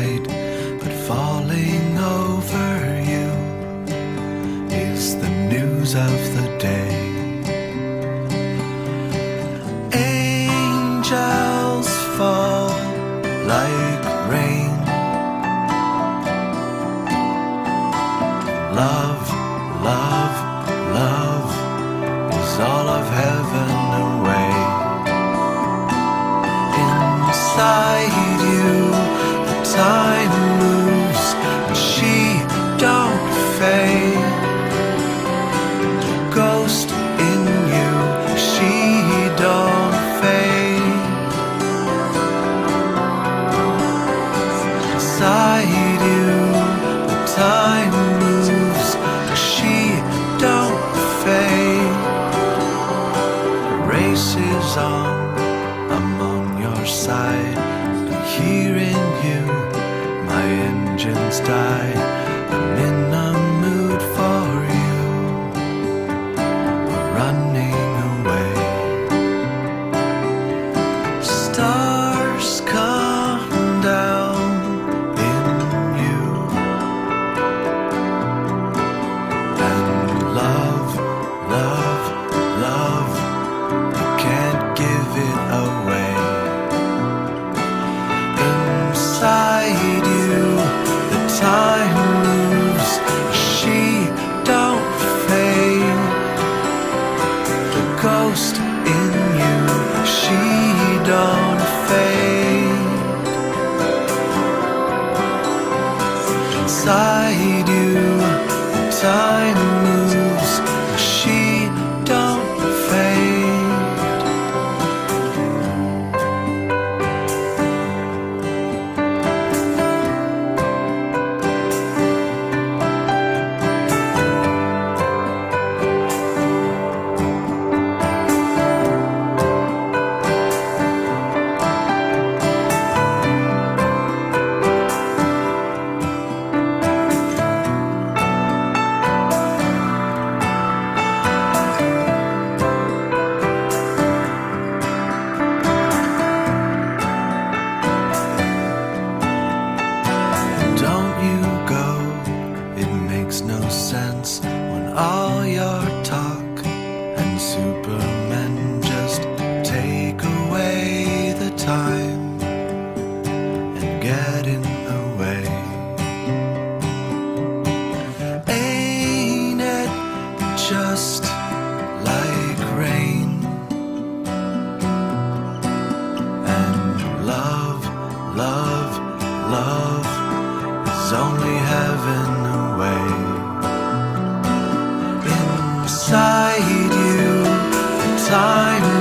right, but falling over you is the news of the day. Angels fall like rain. Love, love, love is all of heaven away. Inside you, the time moves, and she don't fade. The ghost in you, she don't fade. Inside you, the time moves, and she don't fade. The race is on among your side, but here in you my engines die. I'm in a mood for you, we're running away. Stars come down in you, and love, love, love, you can't give it away. Inside you, the time moves, she don't fade. The ghost in you, she don't fade. Inside you, the time moves, she don't fade. No sense when all your talk and Superman just take away the time and get in the way. Ain't it just like rain? And love, love, love is only heaven away. Inside you, the time